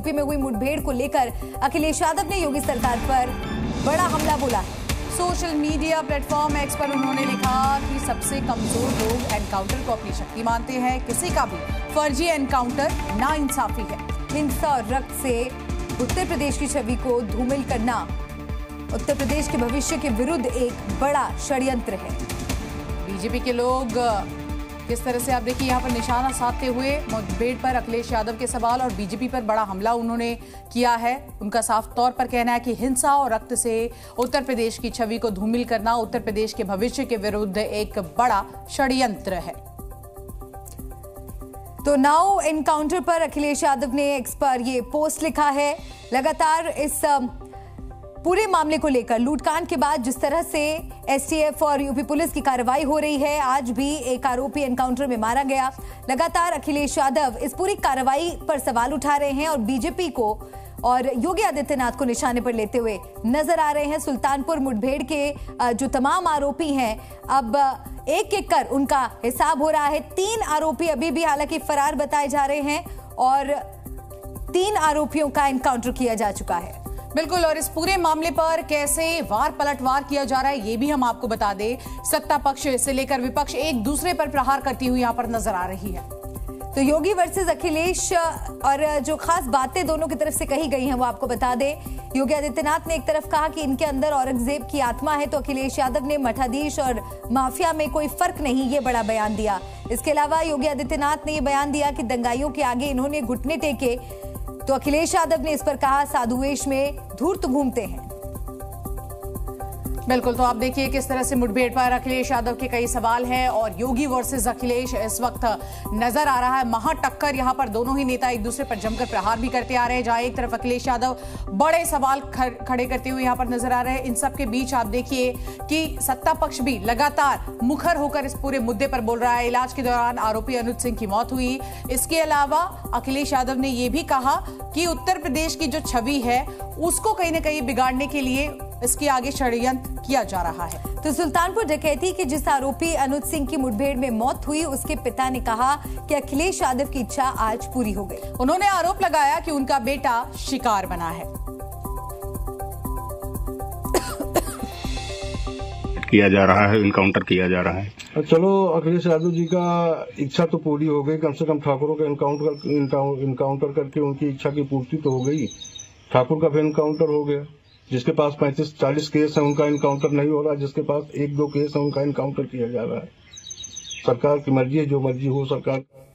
UP में हुई मुठभेड़ को लेकर अखिलेश यादव ने योगी सरकार पर बड़ा हमला बोला। सोशल मीडिया प्लेटफॉर्म एक्स पर उन्होंने लिखा कि सबसे कमजोर लोग एनकाउंटर को अपनी शक्ति मानते हैं। किसी का भी फर्जी एनकाउंटर नाइंसाफी है। हिंसा और रक्त से उत्तर प्रदेश की छवि को धूमिल करना उत्तर प्रदेश के भविष्य के विरुद्ध एक बड़ा षड्यंत्र है। बीजेपी के लोग किस तरह से आप देखिए यहाँ पर निशाना साधते हुए मुठभेड़ पर अखिलेश यादव के सवाल और बीजेपी पर बड़ा हमला उन्होंने किया है। उनका साफ तौर पर कहना है कि हिंसा और रक्त से उत्तर प्रदेश की छवि को धूमिल करना उत्तर प्रदेश के भविष्य के विरुद्ध एक बड़ा षड्यंत्र है। तो नाउ एनकाउंटर पर अखिलेश यादव ने एक्स पर ये पोस्ट लिखा है। लगातार इस पूरे मामले को लेकर लूटकांड के बाद जिस तरह से एसटीएफ और यूपी पुलिस की कार्रवाई हो रही है, आज भी एक आरोपी एनकाउंटर में मारा गया। लगातार अखिलेश यादव इस पूरी कार्रवाई पर सवाल उठा रहे हैं और बीजेपी को और योगी आदित्यनाथ को निशाने पर लेते हुए नजर आ रहे हैं। सुल्तानपुर मुठभेड़ के जो तमाम आरोपी हैं, अब एक एक कर उनका हिसाब हो रहा है। 3 आरोपी अभी भी हालांकि फरार बताए जा रहे हैं और 3 आरोपियों का एनकाउंटर किया जा चुका है। बिल्कुल, और इस पूरे मामले पर कैसे वार पलटवार किया जा रहा है ये भी हम आपको बता दें। सत्ता पक्ष से लेकर विपक्ष एक दूसरे पर प्रहार करती हुई यहाँ पर नजर आ रही है। तो योगी वर्सेस अखिलेश और जो खास बातें दोनों की तरफ से कही गई हैं वो आपको बता दें। योगी आदित्यनाथ ने एक तरफ कहा कि इनके अंदर औरंगजेब की आत्मा है, तो अखिलेश यादव ने मठाधीश और माफिया में कोई फर्क नहीं, ये बड़ा बयान दिया। इसके अलावा योगी आदित्यनाथ ने ये बयान दिया कि दंगाइयों के आगे इन्होंने घुटने टेके, तो अखिलेश यादव ने इस पर कहा साधुवेश में धूर्त घूमते हैं। बिल्कुल, तो आप देखिए किस तरह से मुठभेड़ पर अखिलेश यादव के कई सवाल हैं और योगी वर्सेस अखिलेश इस वक्त नजर आ रहा है। महाटक्कर, यहां पर दोनों ही नेता एक दूसरे पर जमकर प्रहार भी करते आ रहे हैं। जहां एक तरफ अखिलेश यादव बड़े सवाल खड़े करते हुए यहां पर नजर आ रहे हैं। इन सब के बीच आप देखिए कि सत्ता पक्ष भी लगातार मुखर होकर इस पूरे मुद्दे पर बोल रहा है। इलाज के दौरान आरोपी अनुज सिंह की मौत हुई। इसके अलावा अखिलेश यादव ने यह भी कहा कि उत्तर प्रदेश की जो छवि है उसको कहीं ना कहीं बिगाड़ने के लिए इसके आगे षड्यंत्र किया जा रहा है। तो सुल्तानपुर डकैती के जिस आरोपी अनुज सिंह की मुठभेड़ में मौत हुई, उसके पिता ने कहा कि अखिलेश यादव की इच्छा आज पूरी हो गई। उन्होंने आरोप लगाया कि उनका बेटा शिकार बना है। किया जा रहा है, एनकाउंटर किया जा रहा है। चलो, अखिलेश यादव जी का इच्छा तो पूरी हो गई। कम से कम ठाकुरों का एनकाउंटर करके उनकी इच्छा की पूर्ति तो हो गई। ठाकुर का भी एनकाउंटर हो गया। जिसके पास 35-40 केस है उनका इनकाउंटर नहीं हो रहा। जिसके पास 1-2 केस है उनका इनकाउंटर किया जा रहा है। सरकार की मर्जी है, जो मर्जी हो सरकार।